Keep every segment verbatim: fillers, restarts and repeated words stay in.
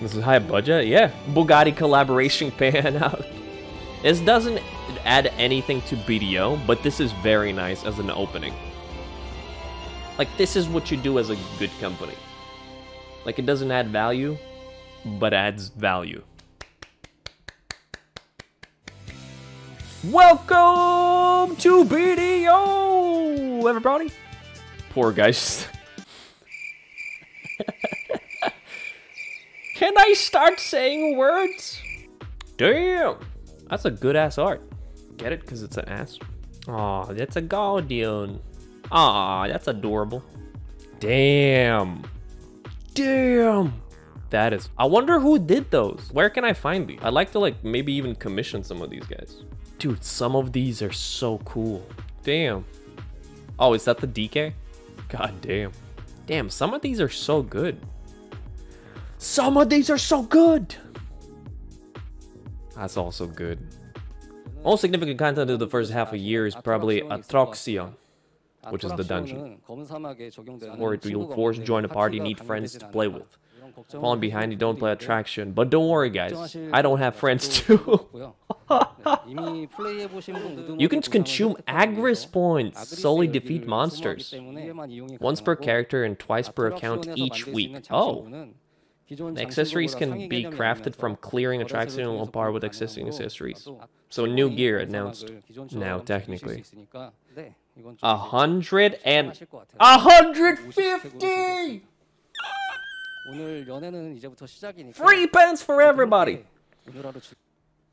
This is high budget? Yeah. Bugatti collaboration pan out. This doesn't add anything to B D O, but this is very nice as an opening. Like, this is what you do as a good company. Like, it doesn't add value, but adds value. Welcome to B D O, everybody! Poor guys. Can I start saying words? Damn! That's a good-ass art. Get it? Because it's an ass. Aw, that's a Gaudion. Aw, that's adorable. Damn. Damn. That is... I wonder who did those. Where can I find these? I'd like to, like, maybe even commission some of these guys. Dude, some of these are so cool. Damn. Oh, is that the D K? God damn. Damn, some of these are so good. Some of these are so good! That's also good. Most significant content of the first half a year is probably Atoraxxion, which is the dungeon. Or it will force join a party, need friends to play with. Falling behind, you don't play Atoraxxion. But don't worry, guys. I don't have friends too. You can consume Agris points, solely defeat monsters. Once per character and twice per account each week. Oh. The accessories can be crafted from clearing Atoraxxion on par with existing accessories. So new gear announced now, technically. A hundred and... A hundred fifty! Free pens for everybody!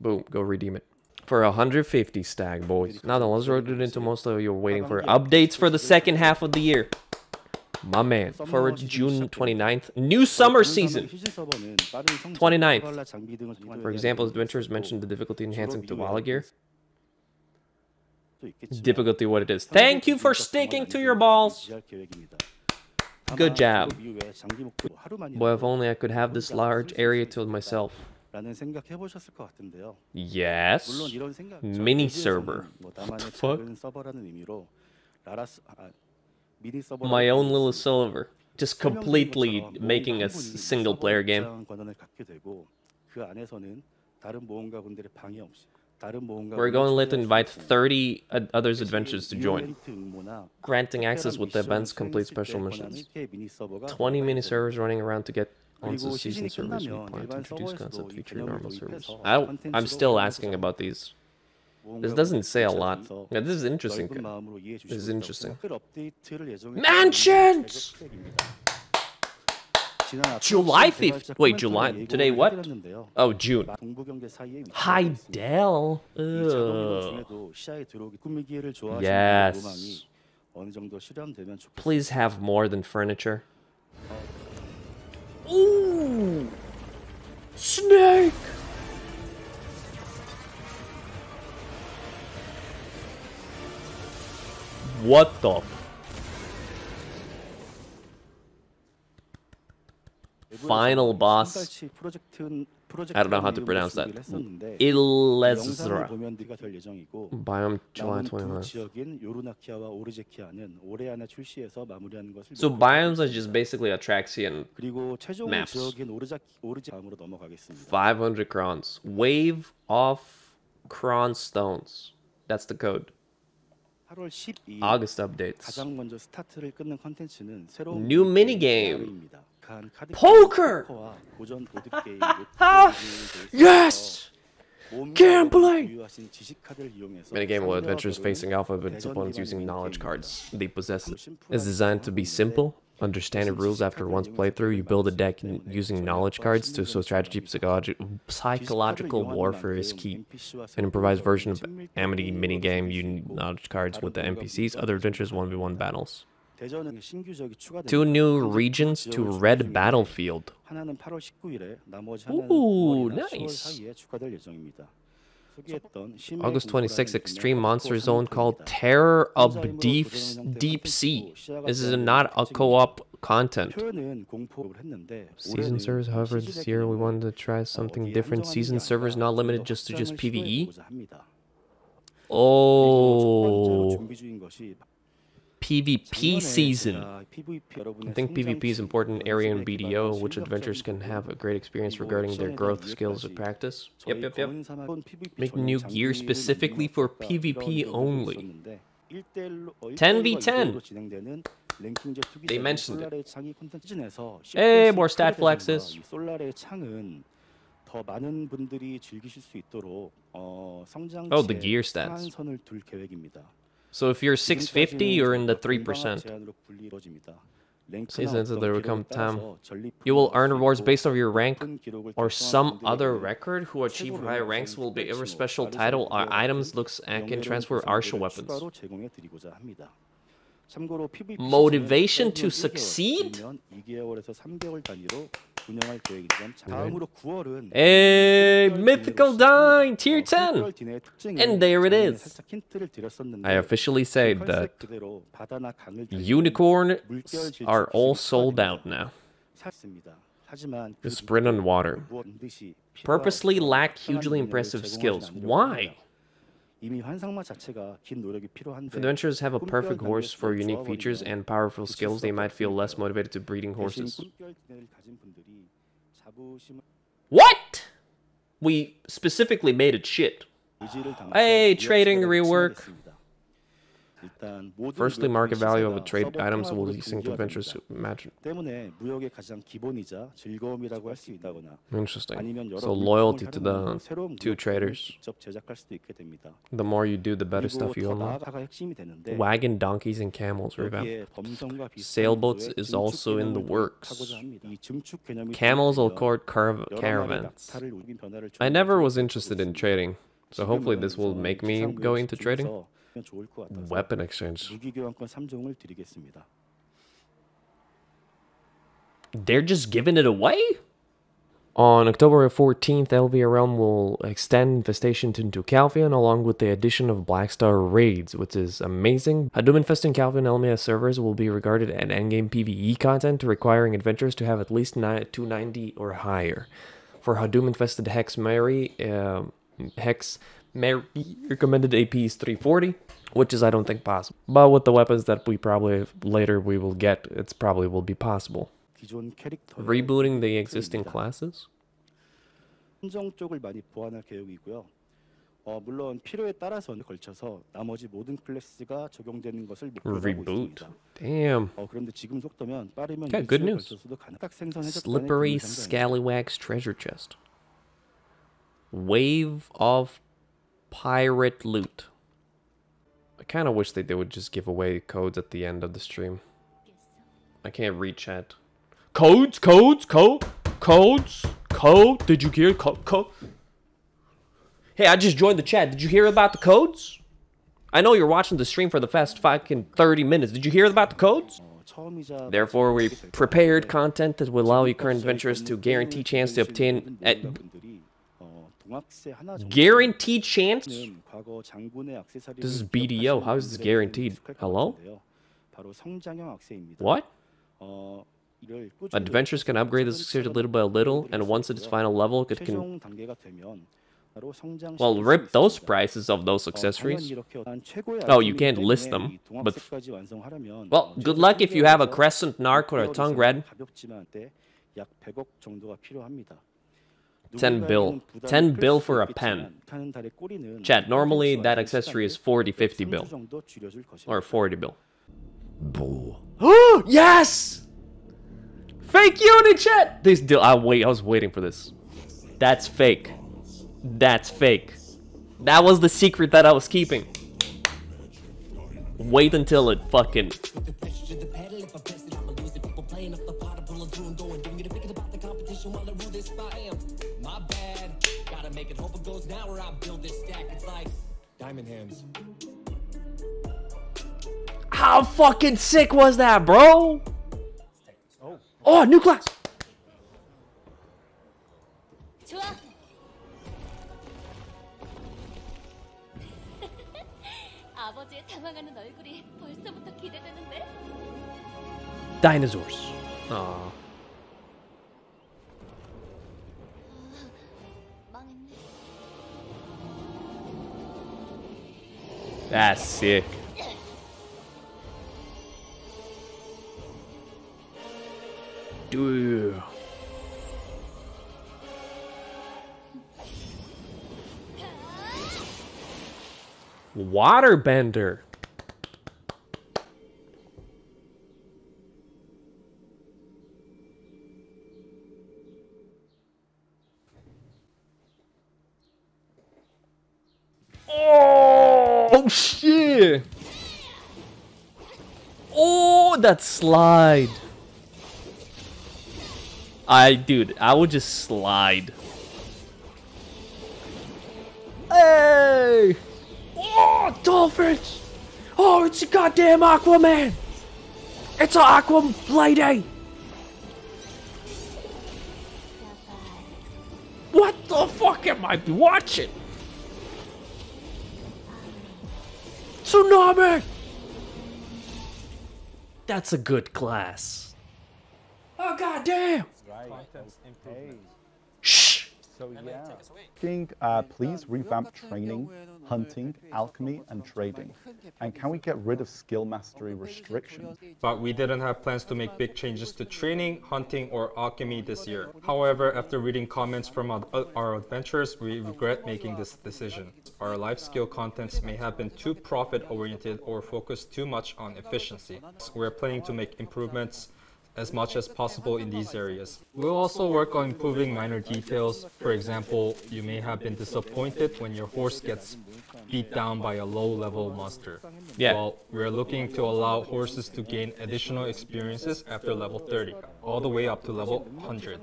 Boom, go redeem it. For one hundred fifty stag, boys. Now then, let's roll it into most of you waiting for updates for the second half of the year. My man, for June twenty-ninth, new summer season, twenty-ninth. For example, adventurers mentioned the difficulty enhancing Tuvala gear. Difficulty what it is. Thank you for sticking to your balls. Good job. Boy, if only I could have this large area to myself. Yes. Mini server. What the fuck? My own little silver, just completely making a single player game. We're going to let invite thirty others adventures to join. Granting access with the events complete special missions. twenty mini servers running around to get onto season servers. We plan to introduce concept feature normal servers. I, I'm still asking about these. This doesn't say a lot. Yeah, this is interesting. This is interesting. Mansions! July fifth. Wait, July. Today what? Oh, June. Heidel. Ugh. Yes. Please have more than furniture. Ooh! Snake! What the? Final boss. I don't know how to pronounce that. Illezra. Biome July twenty-ninth. So biomes are just basically Atoraxxion maps. five hundred crons. Wave off cron stones. That's the code. August updates. New minigame. Poker! Yes! Gambling! Minigame where adventurers facing off against opponents using knowledge cards they possess. It's designed to be simple, understand the rules after one's playthrough. You build a deck using knowledge cards to so strategy, psychology, psychological warfare is key. An improvised version of Amity minigame using knowledge cards with the N P Cs, other adventures, one v one battles. Two new regions to Red Battlefield. Ooh, nice. August twenty-sixth, Extreme Monster Zone called Terror of Deep, Deep Sea. This is not a co-op content. Season servers, however, this year we wanted to try something different. Season servers not limited just to just PvE. Oh. PvP season. I think PvP is important area in B D O, which adventurers can have a great experience regarding their growth, skills, and practice. Yep, yep, yep. Make new gear specifically for PvP only. ten v ten! They mentioned it. Hey, more stat flexes. Oh, the gear stats. So if you're six fifty, you're in the three percent. Seasons of the Recomp Time. You will earn rewards based on your rank or some other record. Who achieve higher ranks will be ever special title or items, looks, and can transfer Arsha weapons. Motivation to succeed? Right. Hey, Mythical Dine, tier ten! And there it is! I officially say that unicorns are all sold out now. Just sprint on water. Purposely lack hugely impressive skills. Why? If adventurers have a perfect horse for unique features and powerful skills, they might feel less motivated to breeding horses. What? We specifically made it shit. Hey, trading rework. Firstly, market value of a trade items will be synced to adventurers who imagine. Interesting. So loyalty to the two traders. The more you do, the better stuff you unlock. Wagon, donkeys, and camels revamp. Sailboats is also in the works. Camels will court car caravans. I never was interested in trading, so hopefully this will make me go into trading. Weapon exchange. They're just giving it away? On October fourteenth, Elvia Realm will extend infestation into Calpheon along with the addition of Blackstar Raids, which is amazing. Hadum infesting Calpheon Elmia servers will be regarded as endgame PvE content, requiring adventurers to have at least two ninety or higher. For Hadum infested Hex Mary, uh, Hex... Mary recommended A P is three forty, which is I don't think possible. But with the weapons that we probably later we will get, it's probably will be possible. Rebooting the existing classes? Reboot. Damn. Okay, good news. Slippery Scallywag's treasure chest. Wave of pirate loot. I kind of wish that they would just give away codes at the end of the stream. I can't read chat. Codes, codes, code, codes, code. Did you hear code? Co hey, I just joined the chat. Did you hear about the codes? I know you're watching the stream for the past fucking thirty minutes. Did you hear about the codes? Therefore, we prepared content that will allow your current adventurers to guarantee chance to obtain at. Guaranteed chance? This is B D O. How is this guaranteed? Hello? What? Adventurers can upgrade this skill little by little, and once at its final level, it can... Well, rip those prices of those accessories. Oh, you can't list them, but... Well, good luck if you have a Crescent Narc or a Tongue Red. ten bill. ten bill for a pen. Chat, normally that accessory is forty, fifty bill. Or forty bill. Bro. Oh, yes! Fake unit, chat! This deal. I, wait, I was waiting for this. That's fake. That's fake. That was the secret that I was keeping. Wait until it fucking... Now where I build this stack, it's like diamond hands. How fucking sick was that, bro? Oh, oh new class. Dinosaurs. Aww. That's sick. do. Waterbender. Oh, oh shit. Oh, that slide. I dude, I would just slide. Hey. Oh, dolphins! Oh, it's a goddamn Aquaman! It's an Aquam lady! What the fuck am I watching? Tsunami! That's a good class. Oh, goddamn! Right. Hey. Shh! So yeah, I think, uh, please revamp training, hunting, alchemy, and trading. And can we get rid of skill mastery restrictions? But we didn't have plans to make big changes to training, hunting, or alchemy this year. However, after reading comments from our, our adventurers, we regret making this decision. Our life skill contents may have been too profit-oriented or focused too much on efficiency. So we're planning to make improvements as much as possible in these areas. We'll also work on improving minor details. For example, you may have been disappointed when your horse gets beat down by a low-level monster. Yeah. Well, we're looking to allow horses to gain additional experiences after level thirty, all the way up to level one hundred.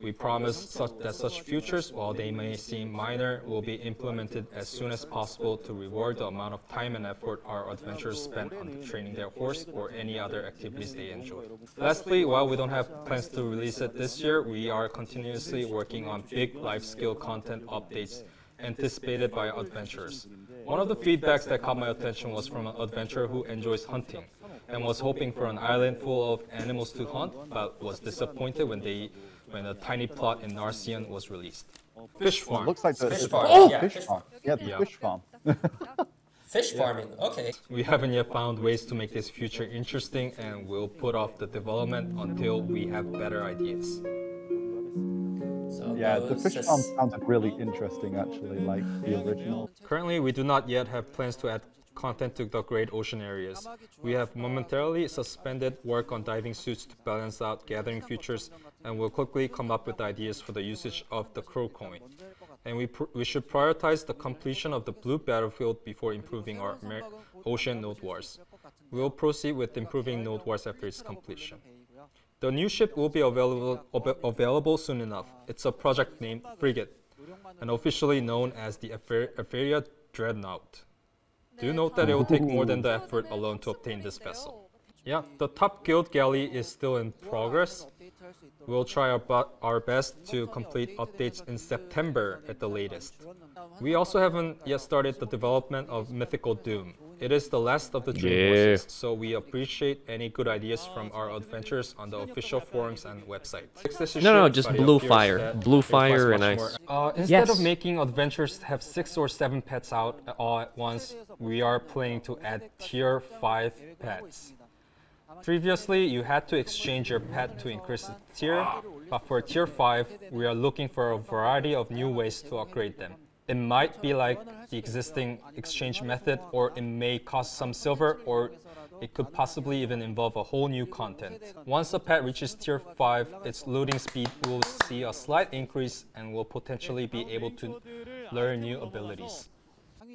We promise such that such features, while they may seem minor, will be implemented as soon as possible to reward the amount of time and effort our adventurers spend on training their horse or any other activities they enjoy. Lastly, while we don't have plans to release it this year, we are continuously working on big life skill content updates anticipated by adventurers. One of the feedbacks that caught my attention was from an adventurer who enjoys hunting and was hoping for an island full of animals to hunt, but was disappointed when they when a tiny plot in Narcion was released. Fish farm. It looks like the fish farm. Oh, yeah, fish farm. Yeah, the yeah. fish farm. Fish farming, okay. We haven't yet found ways to make this future interesting, and we'll put off the development until we have better ideas. So yeah, the fish farm sounded really interesting actually, like the original. Currently, we do not yet have plans to add content to the Great Ocean areas. We have momentarily suspended work on diving suits to balance out gathering features, and will quickly come up with ideas for the usage of the crow coin. And we, pr we should prioritize the completion of the blue battlefield before improving our Mer ocean node wars. We will proceed with improving node wars after its completion. The new ship will be available, av available soon enough. It's a project named Frigate, and officially known as the Aferia Dreadnought. Do note that it will take more than the effort alone to obtain this vessel. Yeah, the top guild galley is still in progress. We'll try our, our best to complete updates in September at the latest. We also haven't yet started the development of Mythical Doom. It is the last of the dream yeah. horses, so we appreciate any good ideas from our adventurers on the official forums and website. No, no, just blue fire. Blue fire and ice. Uh, instead yes. of making adventurers have six or seven pets out all at once, we are planning to add tier five pets. Previously, you had to exchange your pet to increase the tier, but for tier five, we are looking for a variety of new ways to upgrade them. It might be like the existing exchange method, or it may cost some silver, or it could possibly even involve a whole new content. Once a pet reaches tier five, its loading speed will see a slight increase and will potentially be able to learn new abilities.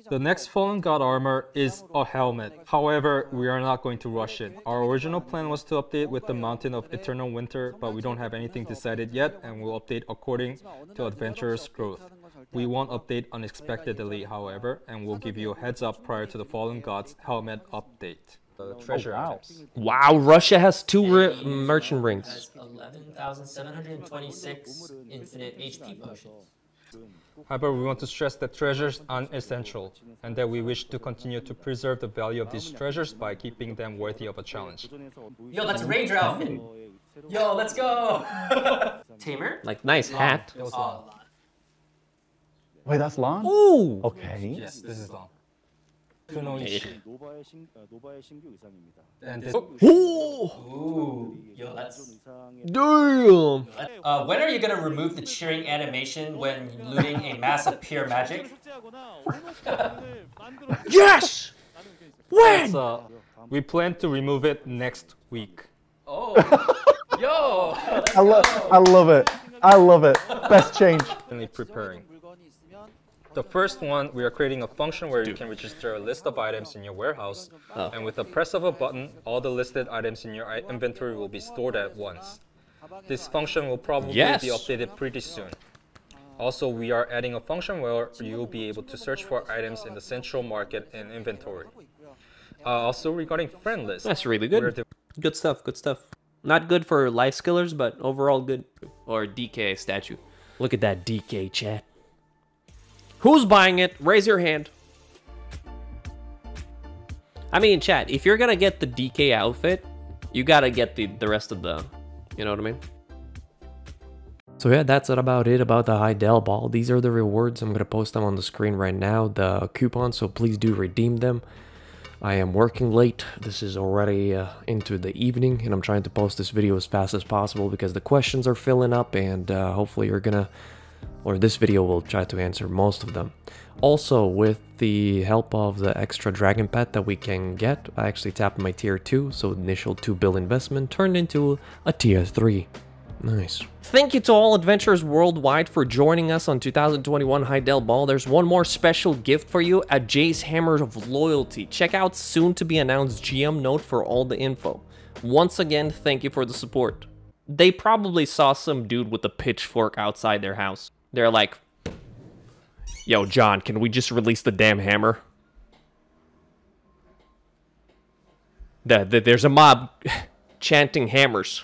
The next Fallen God armor is a helmet. However, we are not going to rush it. Our original plan was to update with the Mountain of Eternal Winter, but we don't have anything decided yet, and we'll update according to adventurers' growth. We won't update unexpectedly, however, and we'll give you a heads up prior to the Fallen God's helmet update. The treasure oh, wow. items. Wow, Russia has two merchant rings. eleven thousand seven hundred twenty-six infinite H P potions. However, we want to stress that treasures are essential, and that we wish to continue to preserve the value of these treasures by keeping them worthy of a challenge. Yo, that's a Raydral outfit! Yo, let's go! Tamer? Like, nice long. Hat. That was long. Wait, that's long? Ooh! Okay. Yes, this is long. Clonoishi. Oh. Oh. Yo, that's... Damn! Uh, when are you gonna remove the cheering animation when looting a mass of pure magic? Yes! When? Uh, we plan to remove it next week. Oh! Yo! I love, I love it. I love it. Best change. Preparing. The first one, we are creating a function where you can register a list of items in your warehouse, oh. and with the press of a button, all the listed items in your inventory will be stored at once. This function will probably yes. be updated pretty soon. Also, we are adding a function where you will be able to search for items in the central market and inventory. Uh, also, regarding friend list. That's really good. Good stuff, good stuff. Not good for life skillers, but overall good. Or D K statue. Look at that D K, chat. Who's buying it? Raise your hand. I mean, chat, if you're gonna get the D K outfit, you gotta get the, the rest of the... You know what I mean? So yeah, that's about it about the Heidel ball. These are the rewards. I'm gonna post them on the screen right now. The coupons, so please do redeem them. I am working late. This is already uh, into the evening, and I'm trying to post this video as fast as possible because the questions are filling up, and uh, hopefully you're gonna... or this video will try to answer most of them. Also, with the help of the extra dragon pet that we can get, I actually tapped my tier two, so initial two bill investment turned into a tier three. Nice. Thank you to all adventurers worldwide for joining us on two thousand twenty-one Heidel Ball. There's one more special gift for you at Jay's Hammer of Loyalty. Check out soon to be announced G M note for all the info. Once again, thank you for the support. They probably saw some dude with a pitchfork outside their house. They're like, yo, John, can we just release the damn hammer? The, the, there's a mob chanting hammers.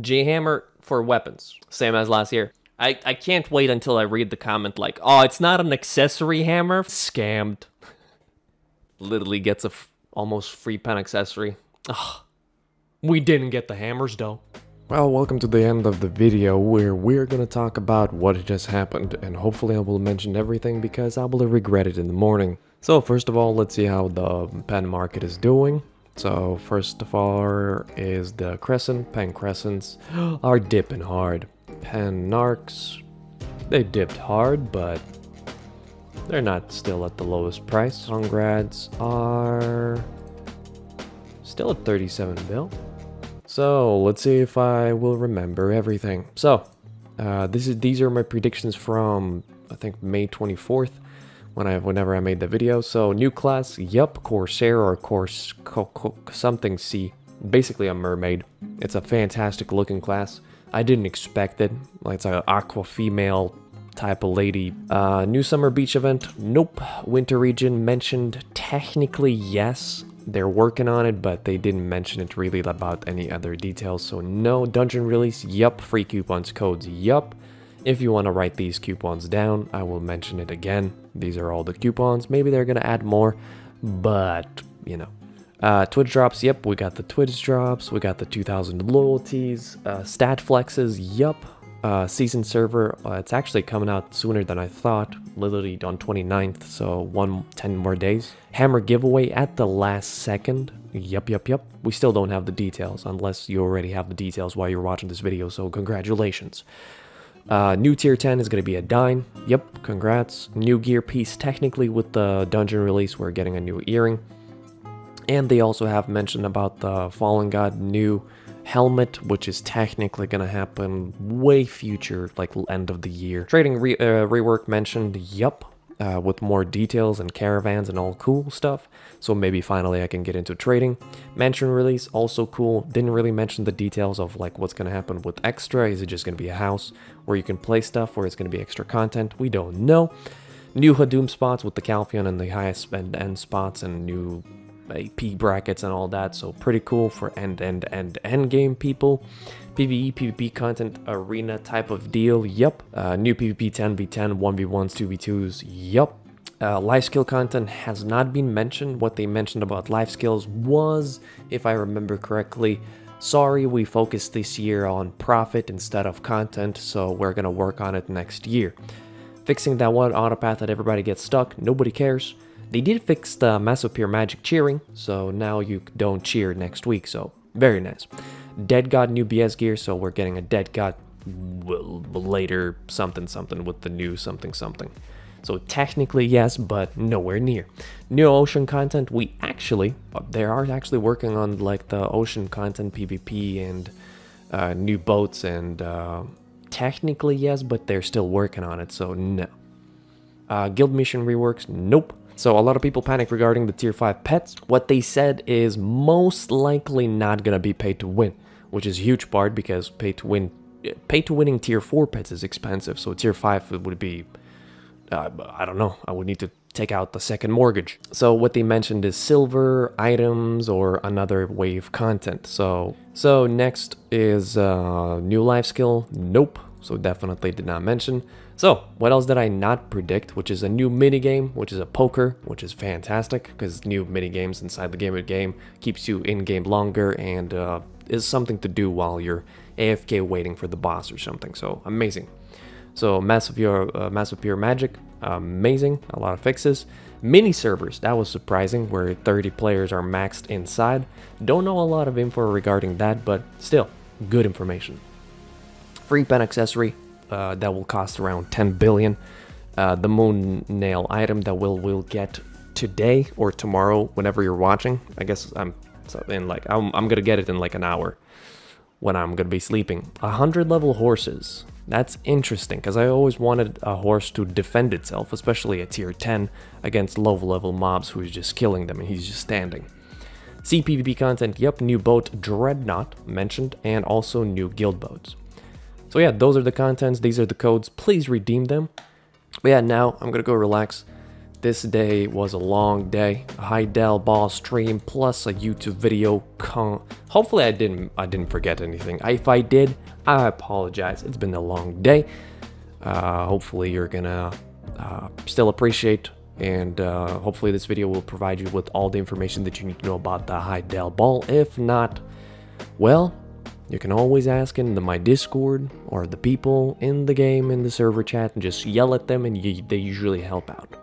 J-hammer for weapons, same as last year. I, I can't wait until I read the comment like, oh, it's not an accessory hammer. Scammed. Literally gets a f almost free pen accessory. Ugh. We didn't get the hammers, though. Well, welcome to the end of the video where we're gonna talk about what just happened, and hopefully I will mention everything because I will regret it in the morning. So first of all, let's see how the pen market is doing. So first of all is the Crescent. Pen Crescents are dipping hard. Pen Narcs, they dipped hard, but they're not still at the lowest price. Congrads are still at thirty-seven bill. So let's see if I will remember everything. So uh, this is these are my predictions from I think May twenty-fourth, when I whenever I made the video. So new class, yep, Corsair or Cors co co something C. Basically a mermaid. It's a fantastic looking class. I didn't expect it. It's an aqua female type of lady. Uh, new summer beach event, nope. Winter region mentioned, technically yes. They're working on it, but they didn't mention it really about any other details, so no. Dungeon release, yup. Free coupons, codes, yup. If you want to write these coupons down, I will mention it again. These are all the coupons. Maybe they're gonna add more, but you know. Uh, Twitch drops, yep. We got the Twitch drops. We got the two thousand loyalties. Uh, stat flexes, yup. Uh, season server, uh, it's actually coming out sooner than I thought, literally on twenty-ninth, so one, ten more days. Hammer giveaway at the last second, yep, yep, yep. We still don't have the details, unless you already have the details while you're watching this video, so congratulations. Uh, new tier ten is going to be a dime, yep, congrats. New gear piece, technically with the dungeon release, we're getting a new earring. And they also have mentioned about the Fallen God new helmet, which is technically gonna happen way future, like end of the year. Trading re uh, rework mentioned, yup, uh, with more details and caravans and all cool stuff, so maybe finally I can get into trading. Mansion release, also cool. Didn't really mention the details of like what's gonna happen with extra. Is it just gonna be a house where you can play stuff, or it's gonna be extra content? We don't know. New Hadum spots with the Calpheon and the highest spend end spots, and new A P brackets and all that, so pretty cool for end end end end game people. PvE PvP content arena type of deal, yep. Uh, new PvP ten v ten, one v ones, two v twos, yep. Uh, life skill content has not been mentioned. What they mentioned about life skills was, if I remember correctly, sorry, we focused this year on profit instead of content, so we're gonna work on it next year. Fixing that one autopath that everybody gets stuck, nobody cares. They did fix the Mass of Pure Magic cheering, so now you don't cheer next week, so very nice. Dead God new B S gear, so we're getting a Dead God later something something with the new something something. So technically yes, but nowhere near. New ocean content, we actually, they are actually working on like the ocean content PvP and uh, new boats and uh, technically yes, but they're still working on it, so no. Uh, guild mission reworks, nope. So a lot of people panic regarding the tier five pets. What they said is most likely not gonna be pay to win, which is a huge part because pay to win, pay to winning tier four pets is expensive, so tier five would be... Uh, I don't know, I would need to take out the second mortgage. So what they mentioned is silver, items, or another way of content. So so next is uh, new life skill, nope, so definitely did not mention. So what else did I not predict, which is a new minigame, which is a poker, which is fantastic, because new minigames inside the game of the game keeps you in-game longer and uh, is something to do while you're A F K waiting for the boss or something, so amazing. So Mass of Pure, uh, Mass of Pure Magic, amazing, a lot of fixes. Mini servers, that was surprising, where thirty players are maxed inside. Don't know a lot of info regarding that, but still, good information. Free pen accessory, uh, that will cost around ten billion. Uh, the moon nail item that we'll, we'll get today or tomorrow, whenever you're watching. I guess I'm in like, I'm, I'm gonna get it in like an hour when I'm gonna be sleeping. one hundred level horses. That's interesting, because I always wanted a horse to defend itself, especially at tier ten, against low-level mobs who's just killing them and he's just standing. C P V P content, yep, new boat Dreadnought mentioned, and also new guild boats. So yeah, those are the contents, these are the codes, please redeem them. But yeah, now I'm gonna go relax. This day was a long day, a Heidel ball stream, plus a YouTube video. Con Hopefully I didn't I didn't forget anything. If I did, I apologize. It's been a long day. Uh, hopefully you're gonna uh, still appreciate, and uh, hopefully this video will provide you with all the information that you need to know about the Heidel ball. If not, well, you can always ask in the, my Discord or the people in the game in the server chat, and just yell at them, and you, they usually help out.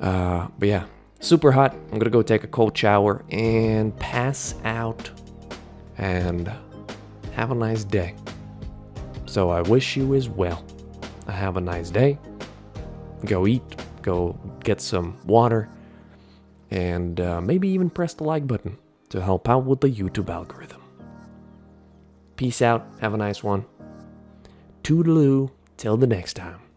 Uh, but yeah, super hot. I'm gonna go take a cold shower and pass out and have a nice day. So I wish you as well. Have a nice day. Go eat, go get some water, and uh, maybe even press the like button to help out with the YouTube algorithm. Peace out. Have a nice one. Toodaloo. Till the next time.